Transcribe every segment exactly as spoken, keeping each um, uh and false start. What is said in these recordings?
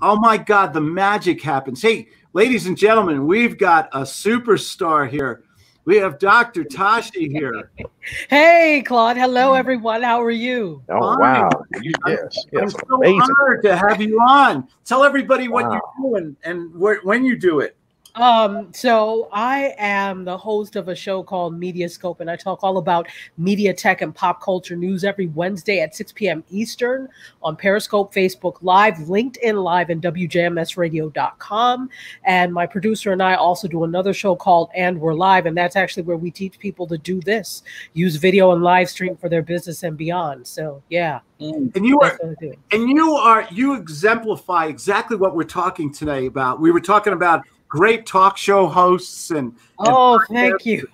Oh, my God, the magic happens. Hey, ladies and gentlemen, we've got a superstar here. We have Doctor Tachi here. Hey, Claude. Hello, everyone. How are you? Oh, wow. You, yes, yes, I'm so amazing. Honored to have you on. Tell everybody what wow. you do and, and wh when you do it. Um, so I am the host of a show called MediaScope, and I talk all about media tech and pop culture news every Wednesday at six p m Eastern on Periscope, Facebook Live, LinkedIn Live, and W J M S radio dot com. And my producer and I also do another show called And We're Live, and that's actually where we teach people to do this, use video and live stream for their business and beyond. So, yeah. And you are, and you are, you exemplify exactly what we're talking today about. We were talking about great talk show hosts and oh, and thank you.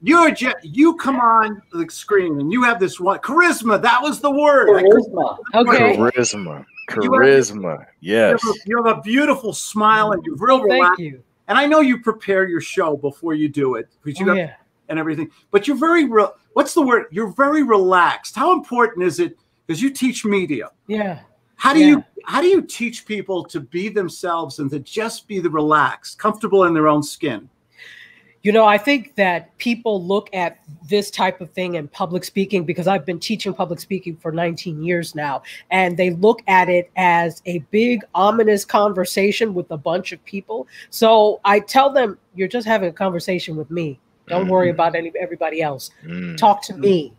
You're just, you come on the screen and you have this one charisma. That was the word. Charisma. Okay. Charisma. Charisma. Yes. You have, a, you have a beautiful smile and you're real relaxed. Thank you. And I know you prepare your show before you do it because you oh, have, yeah. and everything. But you're very re what's the word? You're very relaxed. How important is it? Because you teach media. Yeah. How do yeah. you how do you teach people to be themselves and to just be the relaxed, comfortable in their own skin? You know, I think that people look at this type of thing in public speaking, because I've been teaching public speaking for nineteen years now, and they look at it as a big, ominous conversation with a bunch of people. So I tell them, you're just having a conversation with me. Don't mm-hmm. worry about any, everybody else. Mm-hmm. Talk to me.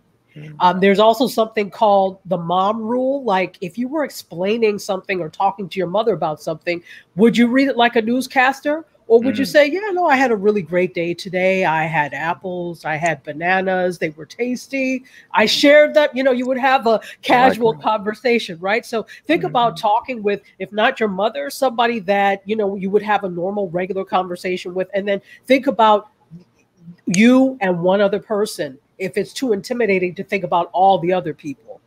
Um, there's also something called the mom rule. Like if you were explaining something or talking to your mother about something, would you read it like a newscaster? Or would mm. you say, yeah, no, I had a really great day today. I had apples. I had bananas. They were tasty. I shared that, you know, you would have a casual like conversation, right? So think mm. about talking with, if not your mother, somebody that, you know, you would have a normal, regular conversation with. And then think about you and one other person. If it's too intimidating to think about all the other people.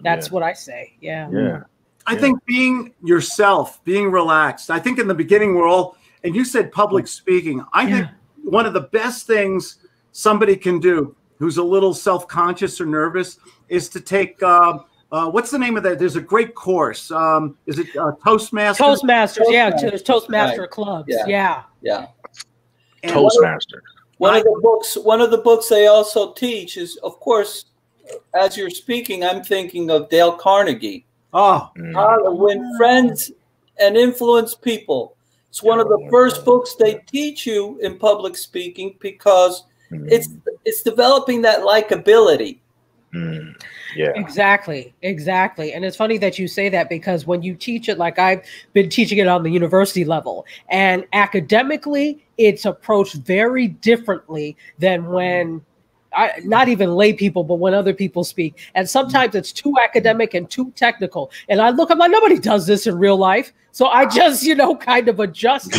That's yeah. what I say. Yeah. Yeah. I yeah. think being yourself, being relaxed. I think in the beginning we're all, and you said public speaking. I yeah. think one of the best things somebody can do who's a little self-conscious or nervous is to take, uh, uh, what's the name of that? There's a great course. Um, is it uh, Toastmasters? Toastmasters, Toastmasters. Yeah. There's Toastmaster right. clubs. Yeah. Yeah. yeah. yeah. Toastmasters. One of the books, one of the books they also teach is, of course, as you're speaking, I'm thinking of Dale Carnegie. Oh, How to Win Friends and Influence People. It's one of the first books they teach you in public speaking because it's it's developing that likability. Mm. Yeah. Exactly. Exactly. And it's funny that you say that, because when you teach it, like I've been teaching it on the university level, and academically, it's approached very differently than when I, not even lay people, but when other people speak. And sometimes it's too academic and too technical. And I look, I'm like, nobody does this in real life. So I just, you know, kind of adjust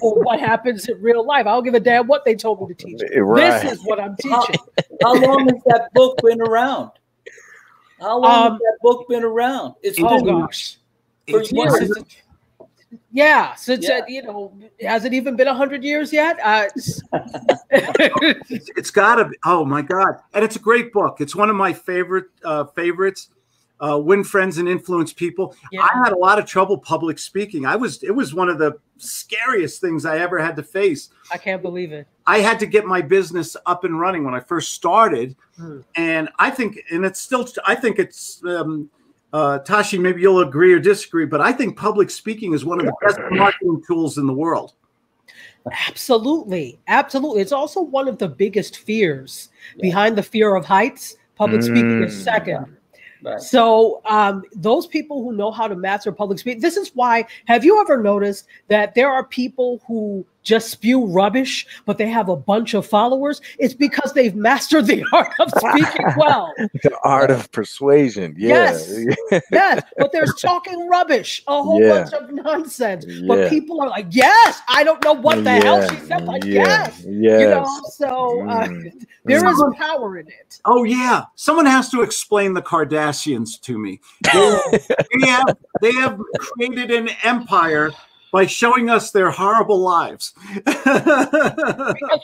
for what happens in real life. I don't give a damn what they told me to teach. Right. This is what I'm teaching. How, how long has that book been around? How long um, has that book been around? It's oh been, gosh, for it's years. Yeah, since yeah. Uh, you know, has it even been a hundred years yet? Uh, it's, it's got to be. Oh my God! And it's a great book. It's one of my favorite uh, favorites. Uh, Win Friends and Influence People. Yeah. I had a lot of trouble public speaking. I was. It was one of the scariest things I ever had to face. I can't believe it. I had to get my business up and running when I first started, mm. and I think, and it's still. I think it's. Um, Uh, Tachi, maybe you'll agree or disagree, but I think public speaking is one of the best marketing tools in the world. Absolutely. Absolutely. It's also one of the biggest fears. Yeah. Behind the fear of heights, public mm. speaking is second. Right. Right. So um, those people who know how to master public speaking, this is why, have you ever noticed that there are people who just spew rubbish, but they have a bunch of followers? It's because they've mastered the art of speaking well. The art of persuasion. Yeah. Yes. Yes. But they're talking rubbish, a whole yeah. bunch of nonsense. Yeah. But people are like, yes, I don't know what the yeah. hell she said, but yeah. yes. yes. You know, so uh, mm. there is mm. power in it. Oh, yeah. Someone has to explain the Kardashians to me. They, they, have, they have created an empire by showing us their horrible lives. Because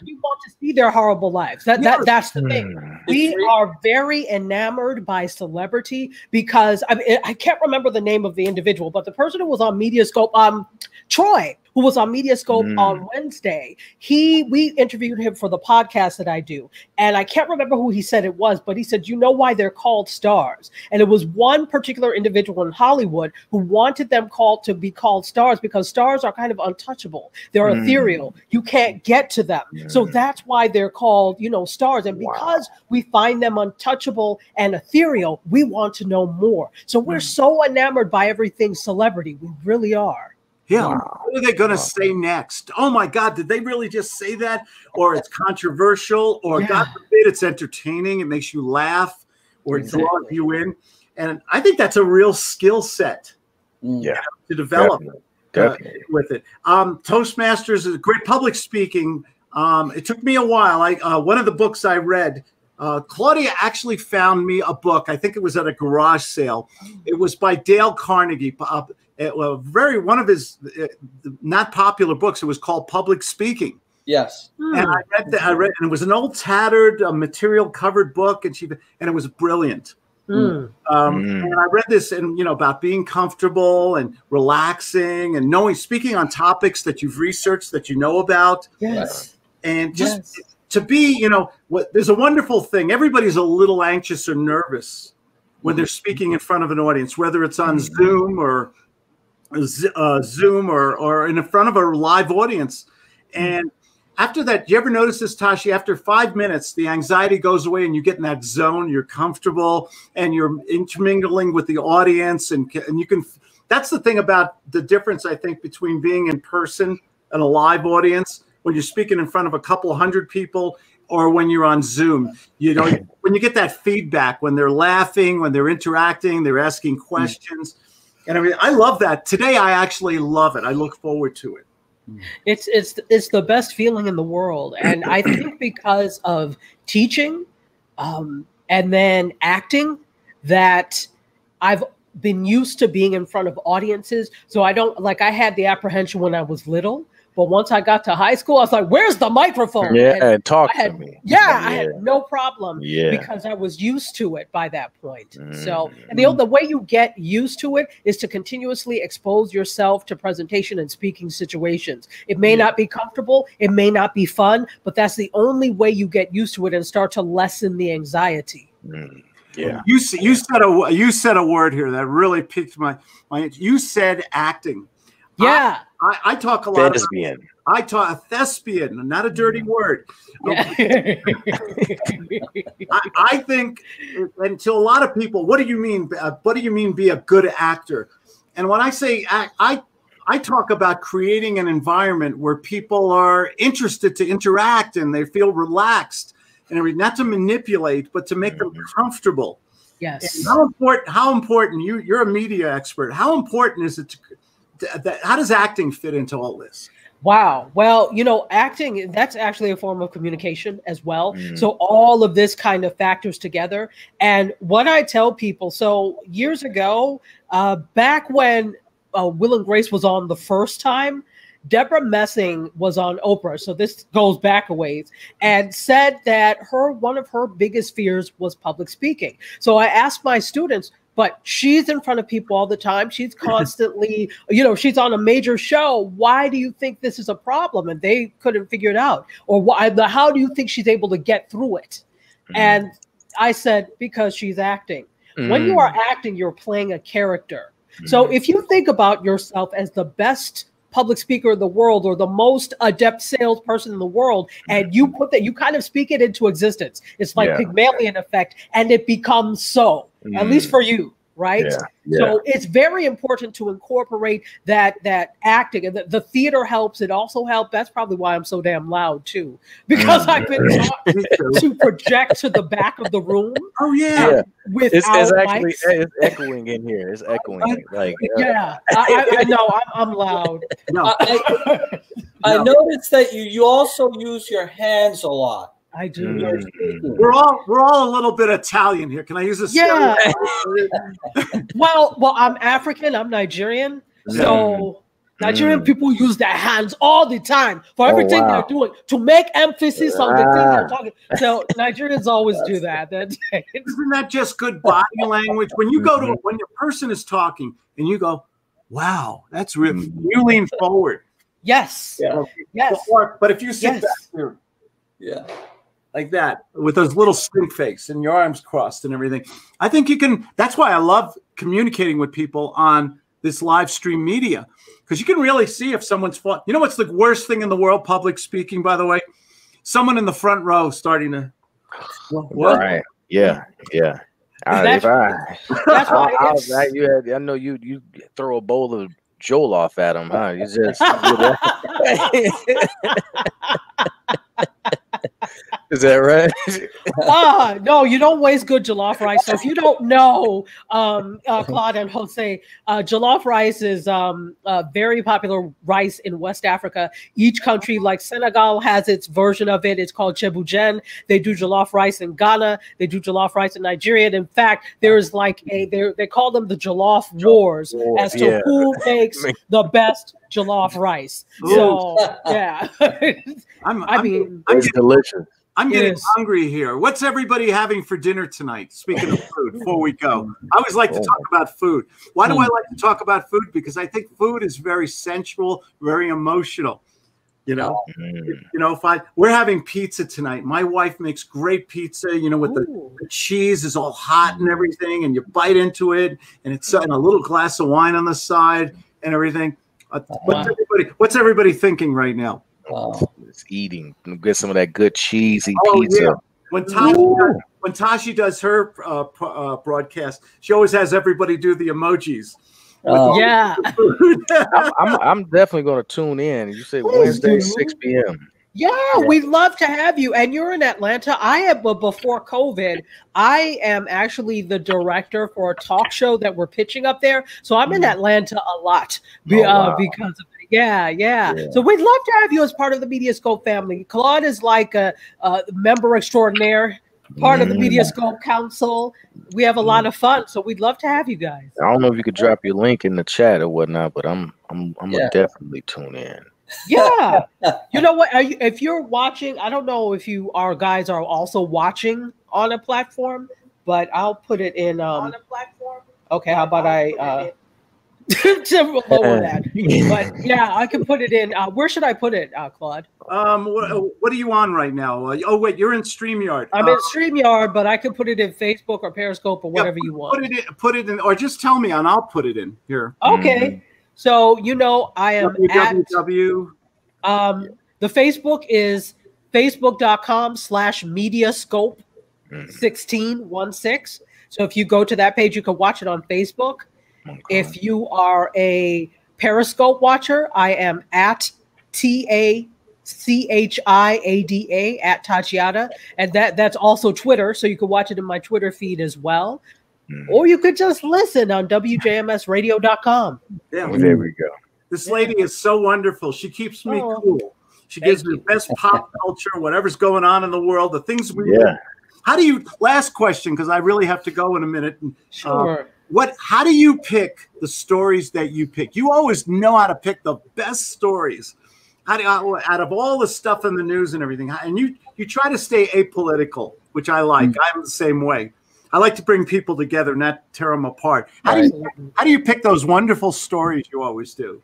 we want to see their horrible lives. That, yes. that, that's the thing. we are very enamored by celebrity because I, mean, I can't remember the name of the individual, but the person who was on MediaScope, um, Troy, who was on MediaScope mm. on Wednesday, he we interviewed him for the podcast that I do. And I can't remember who he said it was, but he said, you know why they're called stars? And it was one particular individual in Hollywood who wanted them called to be called stars because stars are kind of untouchable. They're mm. ethereal. You can't get to them. Mm. So that's why they're called, you know, stars. And because wow. we find them untouchable and ethereal, we want to know more. So we're mm. so enamored by everything celebrity. We really are. Yeah, wow. What are they going to wow. say next? Oh my God, did they really just say that? Or it's controversial, or yeah. God forbid, it's entertaining, it makes you laugh, or exactly. draws you in. And I think that's a real skill set yeah. you know, to develop Definitely. Definitely. Uh, with it. Um, Toastmasters is a great public speaking. Um, it took me a while. I uh, one of the books I read, uh, Claudia actually found me a book. I think it was at a garage sale. It was by Dale Carnegie. Uh, It, well, very one of his uh, not popular books. It was called Public Speaking. Yes, mm. and I read that. I read, and it was an old tattered uh, material covered book, and she and it was brilliant. Mm. Um, mm. And I read this, and you know, about being comfortable and relaxing, and knowing, speaking on topics that you've researched, that you know about. Yes, and just yes. to be, you know, what there's a wonderful thing. Everybody's a little anxious or nervous when they're speaking in front of an audience, whether it's on mm. Zoom or Uh, Zoom or or in front of a live audience. And after that, do you ever notice this, Tashi? After five minutes, the anxiety goes away and you get in that zone. You're comfortable and you're intermingling with the audience. And, and you can, that's the thing about the difference, I think, between being in person and a live audience. When you're speaking in front of a couple hundred people or when you're on Zoom, you know, when you get that feedback, when they're laughing, when they're interacting, they're asking questions. Mm-hmm. And I mean, I love that. Today, I actually love it. I look forward to it. It's it's it's the best feeling in the world, and I think because of teaching, um, and then acting, that I've been used to being in front of audiences. So I don't like I had the apprehension when I was little. But once I got to high school, I was like, where's the microphone? Yeah, and and talk I had, to me. Yeah, yeah, I had no problem yeah. because I was used to it by that point. Mm. So and the, the way you get used to it is to continuously expose yourself to presentation and speaking situations. It may yeah. not be comfortable. It may not be fun, but that's the only way you get used to it and start to lessen the anxiety. Mm. Yeah, you, you, said a, you said a word here that really piqued my, my you said acting. Yeah, I, I, I talk a lot. Thespian. About, I talk a thespian, not a dirty word. I, I think, and to a lot of people, what do you mean? Uh, what do you mean? Be a good actor? And when I say I, I, I talk about creating an environment where people are interested to interact and they feel relaxed, and not to manipulate, but to make them comfortable. Yes. And how important? How important? You, you're a media expert. How important is it to how does acting fit into all this? Wow. Well, you know, acting, that's actually a form of communication as well. Mm-hmm. So all of this kind of factors together. And what I tell people, so years ago, uh, back when uh, Will and Grace was on the first time, Deborah Messing was on Oprah, so this goes back a ways, and said that her one of her biggest fears was public speaking. So I asked my students, but she's in front of people all the time. She's constantly, you know, she's on a major show. Why do you think this is a problem? And they couldn't figure it out. Or why, how do you think she's able to get through it? Mm. And I said, because she's acting. Mm. When you are acting, you're playing a character. Mm. So if you think about yourself as the best public speaker in the world or the most adept salesperson in the world, and you put that, you kind of speak it into existence. It's like yeah. Pygmalion effect, and it becomes so, mm. at least for you, right? Yeah. Yeah. So it's very important to incorporate that that acting, and the, the theater helps. It also helps. That's probably why I'm so damn loud too, because I've been taught to project to the back of the room. Oh yeah, with it's, it's actually it's echoing in here. It's echoing. I, I, like yeah, uh, I, I know I'm, I'm loud. No. Uh, I, I no. noticed that you you also use your hands a lot. I do. Mm. We're all we're all a little bit Italian here. Can I use this? Yeah. well, well, I'm African. I'm Nigerian. So Nigerian mm. people use their hands all the time for everything oh, wow. they're doing to make emphasis ah. on the things they're talking. So Nigerians always do that. That's, isn't that just good body language? When you go to when your person is talking and you go, "Wow, that's really," you lean forward. Yes. Yeah. Yes. Or, but if you sit yes. back here, yeah, like that, with those little stink fakes and your arms crossed and everything, I think you can. That's why I love communicating with people on this live stream media, because you can really see if someone's fought. You know what's the worst thing in the world, public speaking, by the way? Someone in the front row starting to. Well, what? Right. Yeah. Yeah. All right, I, that's why I, I, I, you had, I know you you throw a bowl of Jollof at him, huh? You just. Is that right? uh, no, you don't waste good jollof rice. So if you don't know, um, uh, Claude and Jose, uh, jollof rice is um, a very popular rice in West Africa. Each country, like Senegal, has its version of it. It's called cheboujen. They do jollof rice in Ghana. They do jollof rice in Nigeria. And in fact, there is like a, they call them the jollof wars oh, as to yeah. who makes the best jollof rice. Ooh. So, yeah. I'm, I mean, I'm, it's delicious. I'm getting yes. hungry here. What's everybody having for dinner tonight? Speaking of food, before we go, I always like to talk about food. Why do I like to talk about food? Because I think food is very sensual, very emotional. You know, you know, if I we're having pizza tonight. My wife makes great pizza, you know, with the, the cheese is all hot and everything, and you bite into it, and it's and a little glass of wine on the side and everything. Uh, what's everybody, what's everybody thinking right now? Wow. It's eating. Get some of that good cheesy oh, pizza. Yeah. When Tashi does, when Tashi does her uh, uh, broadcast, she always has everybody do the emojis. Oh. Yeah, I'm, I'm, I'm definitely going to tune in. You say Wednesday, six p m Yeah, we'd love to have you. And you're in Atlanta. I am, but before COVID, I am actually the director for a talk show that we're pitching up there. So I'm in Atlanta a lot oh, uh, wow. because of Yeah, yeah, yeah. So we'd love to have you as part of the MediaScope family. Claude is like a, a member extraordinaire, part mm. of the MediaScope Council. We have a lot of fun, so we'd love to have you guys. I don't know if you could drop your link in the chat or whatnot, but I'm I'm I'm yeah. gonna definitely tune in. Yeah, you know what? Are you, if you're watching, I don't know if you our guys are also watching on a platform, but I'll put it in. Um, on a platform. Okay, how about I? Uh, to lower that, but yeah, I can put it in. Uh, where should I put it, uh, Claude? Um, what, what are you on right now? Uh, oh, wait, you're in StreamYard. I'm uh, in StreamYard, but I can put it in Facebook or Periscope or whatever yeah, put, you want. Put it in, put it in, or just tell me, and I'll put it in here. Okay, mm-hmm. so you know I am W W W at um, the Facebook is facebook dot com slash MediaScope sixteen sixteen. So if you go to that page, you can watch it on Facebook. If you are a Periscope watcher, I am at T A C H I A D A, at Tachiada. And that, that's also Twitter, so you can watch it in my Twitter feed as well. Mm. Or you could just listen on W J M S radio dot com. Yeah, well, there we go. This lady is so wonderful. She keeps me oh. cool. She Thank gives you. me the best pop culture, whatever's going on in the world, the things we yeah. do. How do you – last question, because I really have to go in a minute. And, sure. Um, What? How do you pick the stories that you pick? You always know how to pick the best stories how do, out of all the stuff in the news and everything. And you, you try to stay apolitical, which I like. Mm-hmm. I'm the same way. I like to bring people together, not tear them apart. How, right. do you, how do you pick those wonderful stories you always do?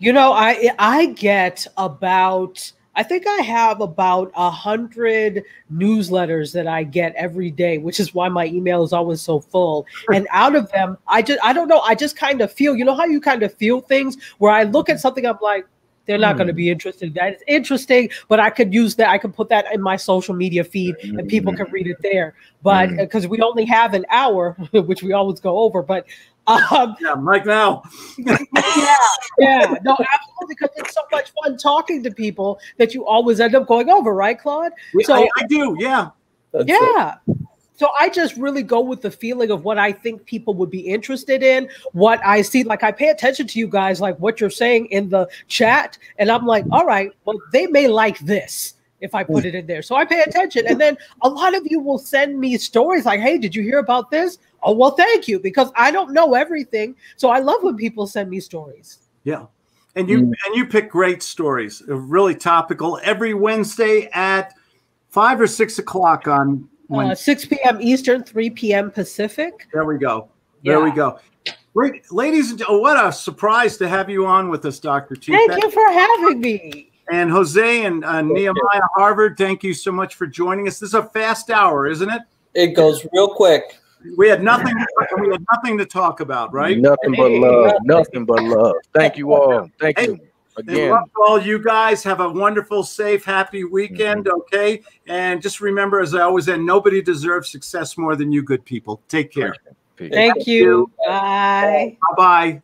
You know, I I get about... I think I have about a hundred newsletters that I get every day, which is why my email is always so full. And out of them, I just, I don't know. I just kind of feel, you know how you kind of feel things where I look at something, I'm like, they're not mm. going to be interested. That is interesting, but I could use that. I could put that in my social media feed and people can read it there. But because mm. we only have an hour, which we always go over, but Um, yeah, Mike. Now, yeah, yeah, no, absolutely, because it's so much fun talking to people that you always end up going over, right, Claude? So I, I do, yeah, That's yeah. It. So I just really go with the feeling of what I think people would be interested in, what I see. Like I pay attention to you guys, like what you're saying in the chat, and I'm like, all right, well, they may like this if I put it in there. So I pay attention. And then a lot of you will send me stories like, hey, did you hear about this? Oh, well, thank you, because I don't know everything. So I love when people send me stories. Yeah. And you, mm. and you pick great stories, really topical, every Wednesday at five or six o'clock on Wednesday. Uh, six p m Eastern, three p m Pacific. There we go. There yeah. we go. Great. Ladies and gentlemen, what a surprise to have you on with us, Doctor Chief. Thank you for having me. And Jose and uh, Nehemiah you. Harvard, thank you so much for joining us. This is a fast hour, isn't it? It goes real quick. We had nothing. We had nothing to talk about, right? Nothing but love. Nothing but love. Thank you all. Thank hey, you again. Love to all you guys. Have a wonderful, safe, happy weekend. Mm-hmm. Okay, and just remember, as I always end, nobody deserves success more than you, good people. Take care. Thank you. Thank you. Bye. Bye. Bye.